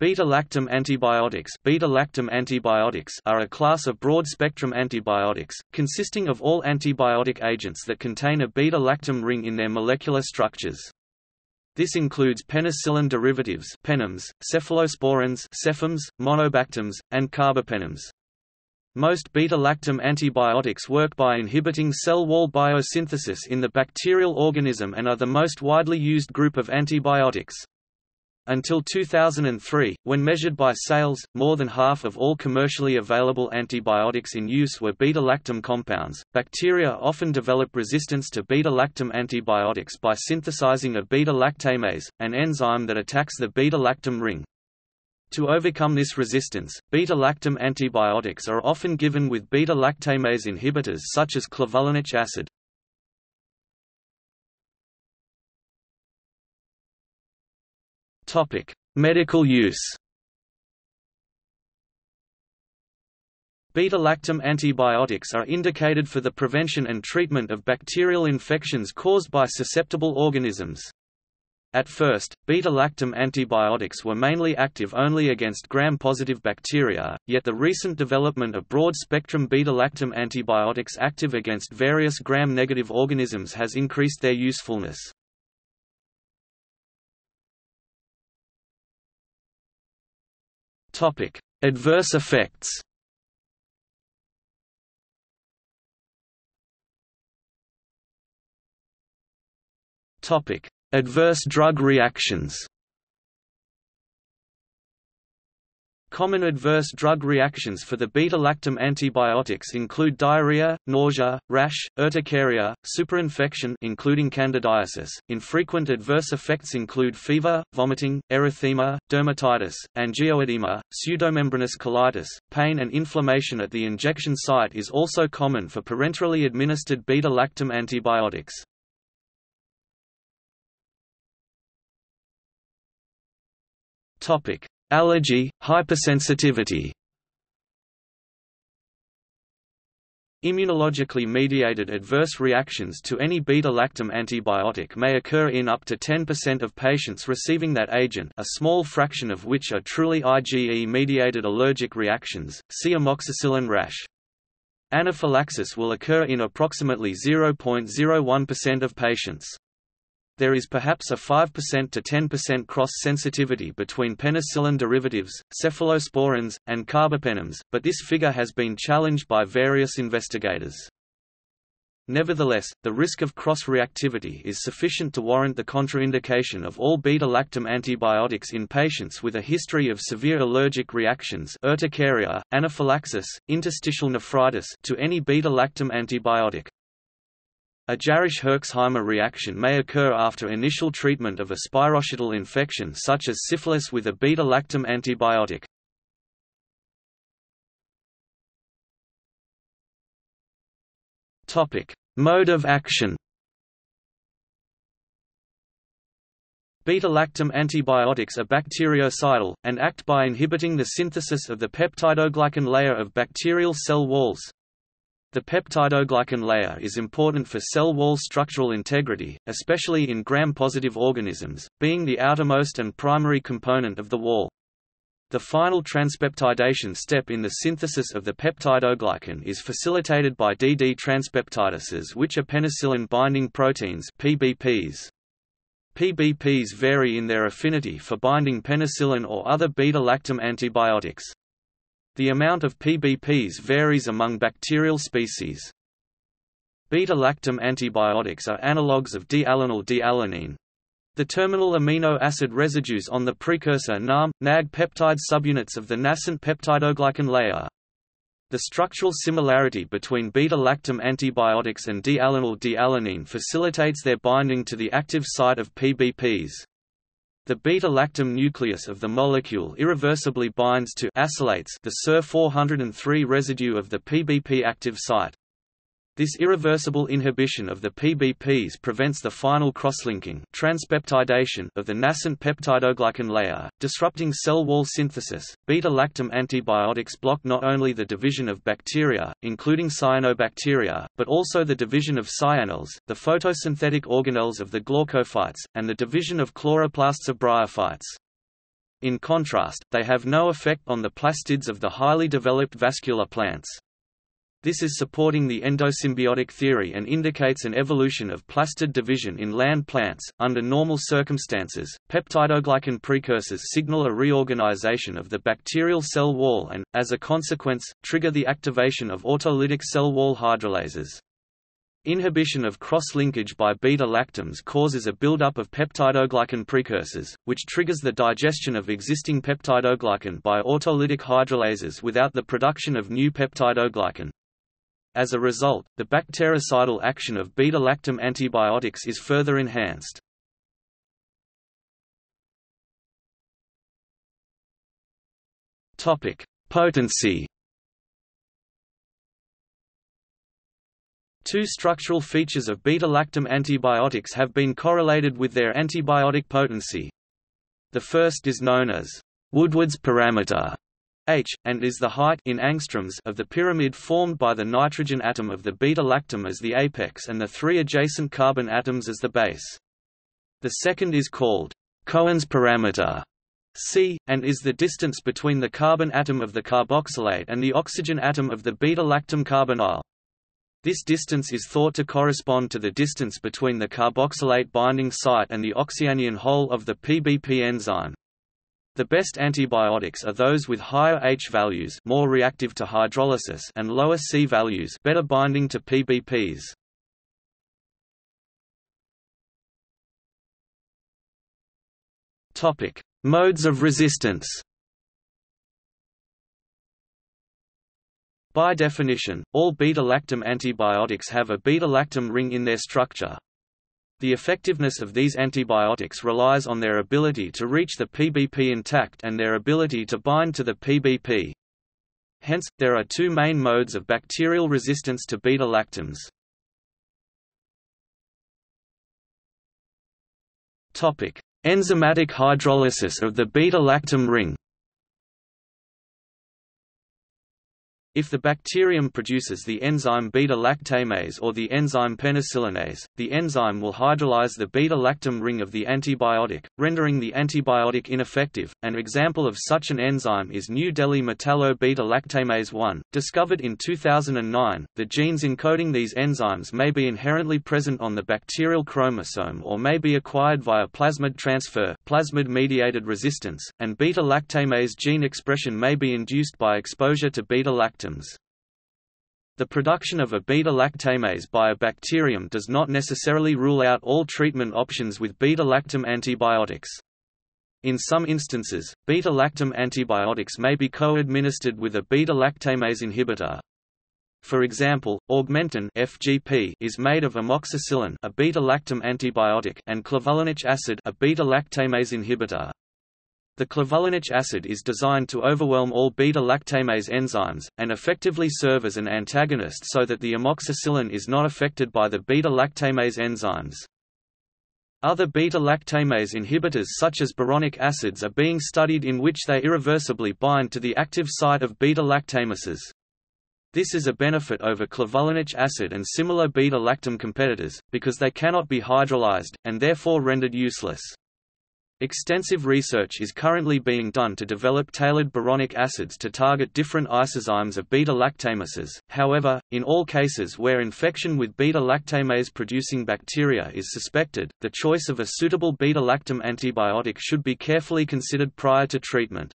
Beta-lactam antibiotics are a class of broad-spectrum antibiotics, consisting of all antibiotic agents that contain a beta-lactam ring in their molecular structures. This includes penicillin derivatives penams, cephalosporins cephems, monobactams, and carbapenems. Most beta-lactam antibiotics work by inhibiting cell wall biosynthesis in the bacterial organism and are the most widely used group of antibiotics. Until 2003, when measured by sales, more than half of all commercially available antibiotics in use were beta-lactam compounds. Bacteria often develop resistance to beta-lactam antibiotics by synthesizing a beta-lactamase, an enzyme that attacks the beta-lactam ring. To overcome this resistance, beta-lactam antibiotics are often given with beta-lactamase inhibitors such as clavulanic acid. Medical use. Beta-lactam antibiotics are indicated for the prevention and treatment of bacterial infections caused by susceptible organisms. At first, beta-lactam antibiotics were mainly active only against gram-positive bacteria, yet the recent development of broad-spectrum beta-lactam antibiotics active against various gram-negative organisms has increased their usefulness. Adverse effects. Adverse drug reactions. Common adverse drug reactions for the beta-lactam antibiotics include diarrhea, nausea, rash, urticaria, superinfection including candidiasis. Infrequent adverse effects include fever, vomiting, erythema, dermatitis, angioedema, pseudomembranous colitis. Pain and inflammation at the injection site is also common for parenterally administered beta-lactam antibiotics. Topic: allergy, hypersensitivity. Immunologically mediated adverse reactions to any beta-lactam antibiotic may occur in up to 10% of patients receiving that agent, a small fraction of which are truly IgE-mediated allergic reactions. See amoxicillin rash. Anaphylaxis will occur in approximately 0.01% of patients. There is perhaps a 5% to 10% cross-sensitivity between penicillin derivatives, cephalosporins, and carbapenems, but this figure has been challenged by various investigators. Nevertheless, the risk of cross-reactivity is sufficient to warrant the contraindication of all beta-lactam antibiotics in patients with a history of severe allergic reactions, urticaria, anaphylaxis, interstitial nephritis to any beta-lactam antibiotic. A Jarisch-Herxheimer reaction may occur after initial treatment of a spirochetal infection such as syphilis with a beta-lactam antibiotic. Mode of action. Beta-lactam antibiotics are bactericidal, and act by inhibiting the synthesis of the peptidoglycan layer of bacterial cell walls. The peptidoglycan layer is important for cell wall structural integrity, especially in gram-positive organisms, being the outermost and primary component of the wall. The final transpeptidation step in the synthesis of the peptidoglycan is facilitated by DD transpeptidases, which are penicillin-binding proteins (PBPs). PBPs vary in their affinity for binding penicillin or other beta-lactam antibiotics. The amount of PBPs varies among bacterial species. Beta-lactam antibiotics are analogues of D-alanyl D-alanine, the terminal amino acid residues on the precursor NAM, NAG peptide subunits of the nascent peptidoglycan layer. The structural similarity between beta-lactam antibiotics and D-alanyl D-alanine facilitates their binding to the active site of PBPs. The beta-lactam nucleus of the molecule irreversibly binds to acylates, the SIR403 residue of the PBP active site. This irreversible inhibition of the PBPs prevents the final crosslinking transpeptidation of the nascent peptidoglycan layer, disrupting cell wall synthesis. Beta-lactam antibiotics block not only the division of bacteria, including cyanobacteria, but also the division of cyanelles, the photosynthetic organelles of the glaucophytes, and the division of chloroplasts of bryophytes. In contrast, they have no effect on the plastids of the highly developed vascular plants. This is supporting the endosymbiotic theory and indicates an evolution of plastid division in land plants. Under normal circumstances, peptidoglycan precursors signal a reorganization of the bacterial cell wall and, as a consequence, trigger the activation of autolytic cell wall hydrolases. Inhibition of cross-linkage by beta-lactams causes a buildup of peptidoglycan precursors, which triggers the digestion of existing peptidoglycan by autolytic hydrolases without the production of new peptidoglycan. As a result, the bactericidal action of beta-lactam antibiotics is further enhanced. Topic: Potency. Two structural features of beta-lactam antibiotics have been correlated with their antibiotic potency. The first is known as Woodward's parameter, H, and is the height in angstroms of the pyramid formed by the nitrogen atom of the beta-lactam as the apex and the three adjacent carbon atoms as the base. The second is called Cohen's parameter, C, and is the distance between the carbon atom of the carboxylate and the oxygen atom of the beta-lactam carbonyl. This distance is thought to correspond to the distance between the carboxylate binding site and the oxyanion hole of the PBP enzyme. The best antibiotics are those with higher H values, more reactive to hydrolysis, and lower C values, better binding to PBPs. Topic: Modes of resistance. By definition, all beta-lactam antibiotics have a beta-lactam ring in their structure. The effectiveness of these antibiotics relies on their ability to reach the PBP intact and their ability to bind to the PBP. Hence, there are two main modes of bacterial resistance to beta-lactams. Topic: Enzymatic hydrolysis of the beta-lactam ring. If the bacterium produces the enzyme beta-lactamase or the enzyme penicillinase, the enzyme will hydrolyze the beta-lactam ring of the antibiotic, rendering the antibiotic ineffective. An example of such an enzyme is New Delhi Metallo beta-lactamase 1, discovered in 2009. The genes encoding these enzymes may be inherently present on the bacterial chromosome or may be acquired via plasmid transfer, plasmid-mediated resistance, and beta-lactamase gene expression may be induced by exposure to beta-lactam. The production of a beta-lactamase by a bacterium does not necessarily rule out all treatment options with beta-lactam antibiotics. In some instances, beta-lactam antibiotics may be co-administered with a beta-lactamase inhibitor. For example, Augmentin FGP is made of amoxicillin, a beta-lactam antibiotic, and clavulanic acid, a beta-lactamase inhibitor. The clavulanic acid is designed to overwhelm all beta-lactamase enzymes, and effectively serve as an antagonist so that the amoxicillin is not affected by the beta-lactamase enzymes. Other beta-lactamase inhibitors such as boronic acids are being studied in which they irreversibly bind to the active site of beta-lactamases. This is a benefit over clavulanic acid and similar beta-lactam competitors, because they cannot be hydrolyzed, and therefore rendered useless. Extensive research is currently being done to develop tailored boronic acids to target different isozymes of beta-lactamases. However, in all cases where infection with beta-lactamase-producing bacteria is suspected, the choice of a suitable beta-lactam antibiotic should be carefully considered prior to treatment.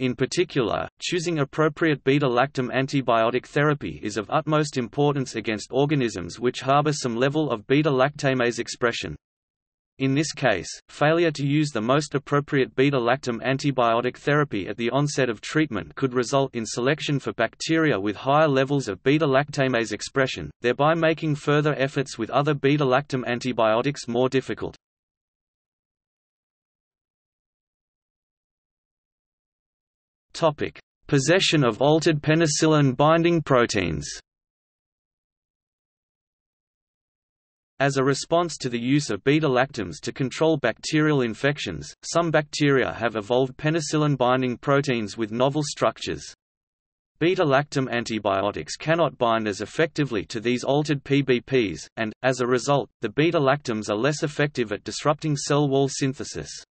In particular, choosing appropriate beta-lactam antibiotic therapy is of utmost importance against organisms which harbor some level of beta-lactamase expression. In this case, failure to use the most appropriate beta-lactam antibiotic therapy at the onset of treatment could result in selection for bacteria with higher levels of beta-lactamase expression, thereby making further efforts with other beta-lactam antibiotics more difficult. Topic: Possession of altered penicillin binding proteins. As a response to the use of beta-lactams to control bacterial infections, some bacteria have evolved penicillin-binding proteins with novel structures. Beta-lactam antibiotics cannot bind as effectively to these altered PBPs, and, as a result, the beta-lactams are less effective at disrupting cell wall synthesis.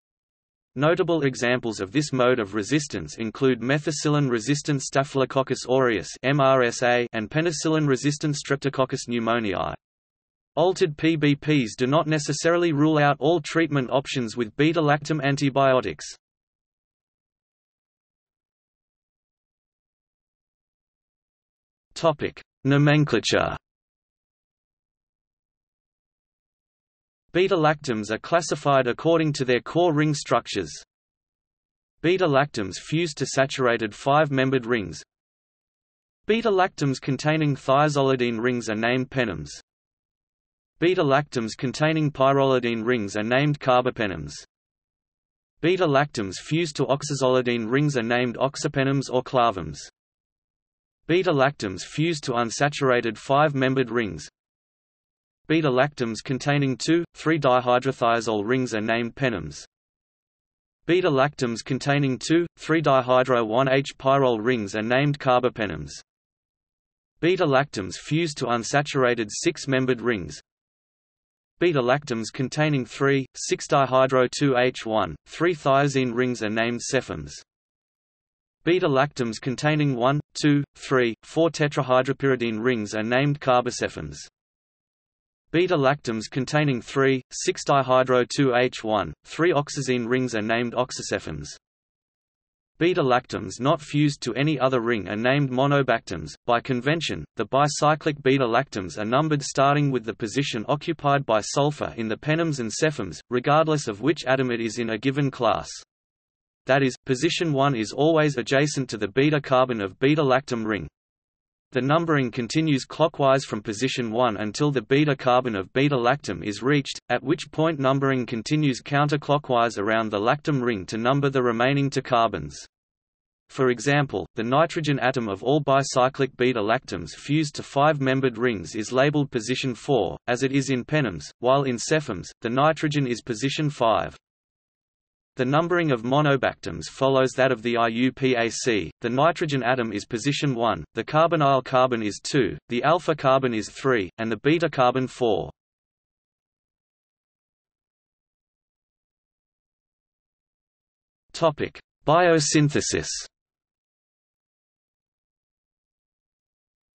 Notable examples of this mode of resistance include methicillin-resistant Staphylococcus aureus (MRSA) and penicillin-resistant Streptococcus pneumoniae. Altered PBPs do not necessarily rule out all treatment options with beta-lactam antibiotics. Topic: Nomenclature. Beta-lactams are classified according to their core ring structures. Beta-lactams fuse to saturated five-membered rings. Beta-lactams containing thiazolidine rings are named penams. Beta-lactams containing pyrrolidine rings are named carbapenems. Beta-lactams fuse to oxazolidine rings are named oxapenems or clavums. Beta-lactams fuse to unsaturated five-membered rings. Beta-lactams containing 2,3-dihydrothiazole rings are named penams. Beta-lactams containing 2,3-dihydro-1H pyrrole rings are named carbapenems. Beta-lactams fuse to unsaturated six-membered rings. Beta-lactams containing 3,6-dihydro-2H1, 3-thiazine rings are named cephems. Beta-lactams containing 1,2,3,4-tetrahydropyridine rings are named carbacephems. Beta-lactams containing 3,6-dihydro-2H1, 3-oxazine rings are named oxacephems. Beta-lactams not fused to any other ring are named monobactams. By convention, the bicyclic beta-lactams are numbered starting with the position occupied by sulfur in the penams and cephems, regardless of which atom it is in a given class. That is, position 1 is always adjacent to the beta carbon of beta-lactam ring. The numbering continues clockwise from position 1 until the beta carbon of beta-lactam is reached, at which point numbering continues counterclockwise around the lactam ring to number the remaining two carbons. For example, the nitrogen atom of all bicyclic beta-lactams fused to five-membered rings is labeled position 4, as it is in penams, while in cephems, the nitrogen is position 5. The numbering of monobactams follows that of the IUPAC, the nitrogen atom is position 1, the carbonyl carbon is 2, the alpha carbon is 3, and the beta carbon 4. Biosynthesis.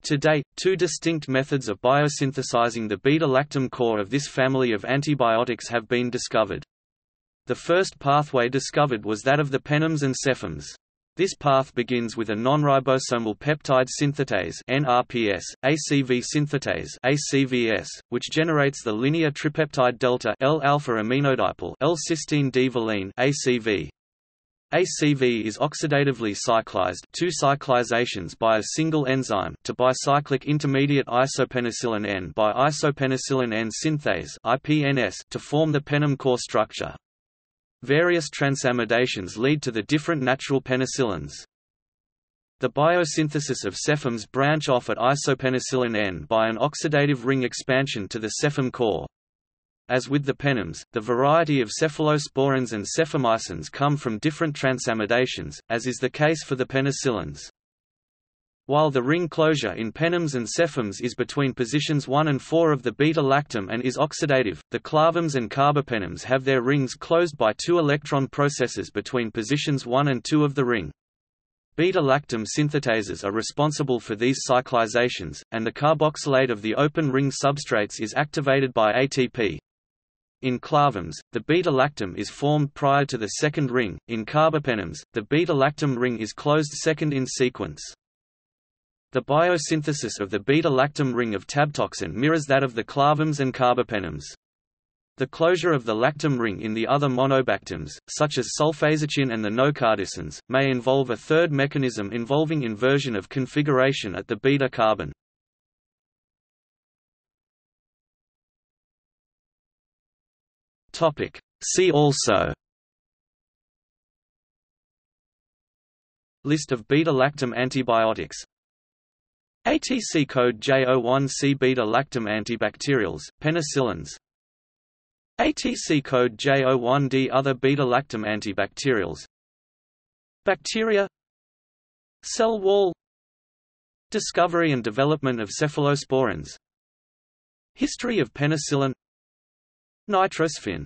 To date, two distinct methods of biosynthesizing the beta-lactam core of this family of antibiotics have been discovered. The first pathway discovered was that of the penams and cephems. This path begins with a non-ribosomal peptide synthetase (NRPS), ACV synthetase (ACVS), which generates the linear tripeptide delta L-alpha-aminodiol L-cysteine D-valine (ACV). ACV is oxidatively cyclized, two cyclizations by a single enzyme, to bicyclic intermediate isopenicillin N by isopenicillin N synthase (IPNS) to form the penem core structure. Various transamidations lead to the different natural penicillins. The biosynthesis of cephems branch off at isopenicillin N by an oxidative ring expansion to the cephem core. As with the penams, the variety of cephalosporins and cephemycins come from different transamidations, as is the case for the penicillins. While the ring closure in penams and cephems is between positions 1 and 4 of the beta-lactam and is oxidative, the clavums and carbapenems have their rings closed by two electron processes between positions 1 and 2 of the ring. Beta-lactam synthetases are responsible for these cyclizations, and the carboxylate of the open ring substrates is activated by ATP. In clavums, the beta-lactam is formed prior to the second ring, in carbapenems, the beta-lactam ring is closed second in sequence. The biosynthesis of the beta-lactam ring of tabtoxin mirrors that of the clavums and carbapenems. The closure of the lactam ring in the other monobactams, such as sulfazichin and the nocardicins, may involve a third mechanism involving inversion of configuration at the beta carbon. See also: List of beta-lactam antibiotics, ATC code J01C beta-lactam antibacterials, penicillins, ATC code J01D other beta-lactam antibacterials, bacteria, cell wall, discovery and development of cephalosporins, history of penicillin, nitrosfin.